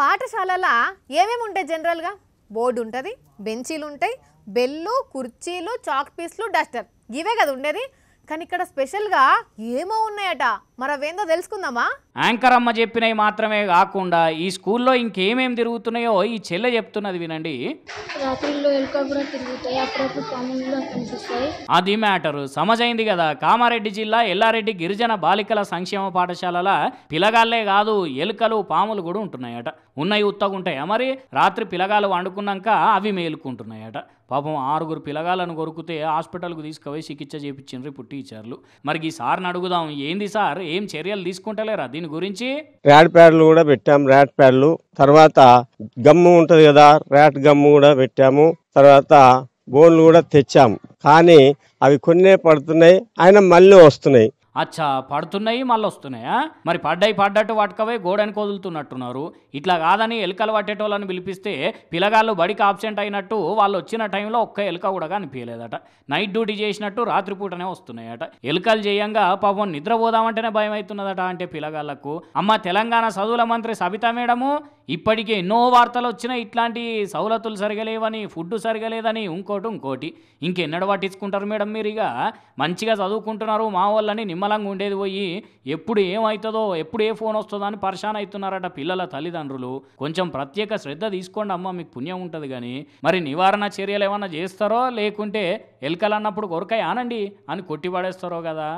పాఠశాలలో ఏమేం ఉంటాయి జనరల్ గా బోర్డు ఉంటది బెంచీలు ఉంటాయి బెల్లు కుర్చీలు చాక్ పీస్లు డస్టర్ ఇవే కదా ఉండేది కానీ ఇక్కడ స్పెషల్ గా ఏమో ఉన్నాయట మరవేందో తెలుసుకుందామా యాంకర్ అమ్మ చెప్పినవి మాత్రమే కాకుండా ఈ స్కూల్లో ఇంకేమేం తిరుగుతున్నాయో ఈ చెల్ల చెప్తున్నది వినండి రాత్రిలో ఎలుక కూడా తిరుగుతాయి అప్పుడు పాములు కూడా కనిపిస్తాయి అది మ్యాటర్ సమజైంది కదా కామారెడ్డి జిల్లా ఎల్లారెడ్డి గిరిజన బాలికల సంక్షేమ పాఠశాలల పిలగాళ్ళే కాదు ఎలుకలు పాములు కూడా ఉంటున్నాయట ఉన్నాయి ఉత్తగా ఉంటాయా మరి రాత్రి పిలగాలు వండుకున్నాక అవి మేలుకుంటున్నాయట పాపం ఆరుగురు పిలగాలను కొరికితే హాస్పిటల్‌కు తీసుకుపోయి చికిత్స చేయించిండ్రు ఇప్పుడు టీచర్లు మరి ఈ సార్ని అడుగుదాం ఏంది సార్ ఏం చర్యలు తీసుకుంటలేరా దీని గురించి ర్యాట్ ప్యాడ్లు కూడా పెట్టాం ర్యాట్ ప్యాడ్లు తర్వాత గమ్ము ఉంటది కదా ర్యాట్ గమ్ము కూడా పెట్టాము తర్వాత బోన్లు కూడా తెచ్చాము కానీ అవి కొన్నే పడుతున్నాయి ఆయన మళ్ళీ వస్తున్నాయి అచ్చా పడుతున్నాయి మళ్ళీ వస్తున్నాయా మరి పడ్డాయి పడ్డట్టు వాటికవే గోడని కోదులుతున్నట్టున్నారు ఇట్లా కాదని ఎలుకలు పట్టేటోళ్ళని పిలిపిస్తే పిల్లగాళ్ళు బడికి ఆబ్సెంట్ అయినట్టు వాళ్ళు వచ్చిన టైంలో ఒక్క ఎలుక కూడా కనిపించలేదట నైట్ డ్యూటీ చేసినట్టు రాత్రిపూటనే వస్తున్నాయట ఎలుకలు చేయంగా పాపం నిద్రపోదామంటేనే భయం అవుతున్నదట అంటే పిల్లగాళ్లకు అమ్మ తెలంగాణ చదువుల మంత్రి సబితా మేడము ఇప్పటికే ఎన్నో వార్తలు వచ్చినా ఇట్లాంటి సౌలతులు సరిగలేవని ఫుడ్ సరిగలేదని ఇంకోటి ఇంకెన్నడ పట్టించుకుంటారు మేడం మీరు ఇక మంచిగా చదువుకుంటున్నారు మా వాళ్ళని నిమ్మలంగా ఉండేది పోయి ఎప్పుడు ఏమవుతుందో ఎప్పుడు ఏ ఫోన్ వస్తుందో అని పరిశాన్ అవుతున్నారట పిల్లల తల్లిదండ్రులు కొంచెం ప్రత్యేక శ్రద్ధ తీసుకోండి అమ్మ మీకు పుణ్యం ఉంటుంది కానీ మరి నివారణ చర్యలు ఏమన్నా చేస్తారో లేకుంటే ఎలుకలన్నప్పుడు కొరకాయ ఆనండి అని కొట్టిపడేస్తారో కదా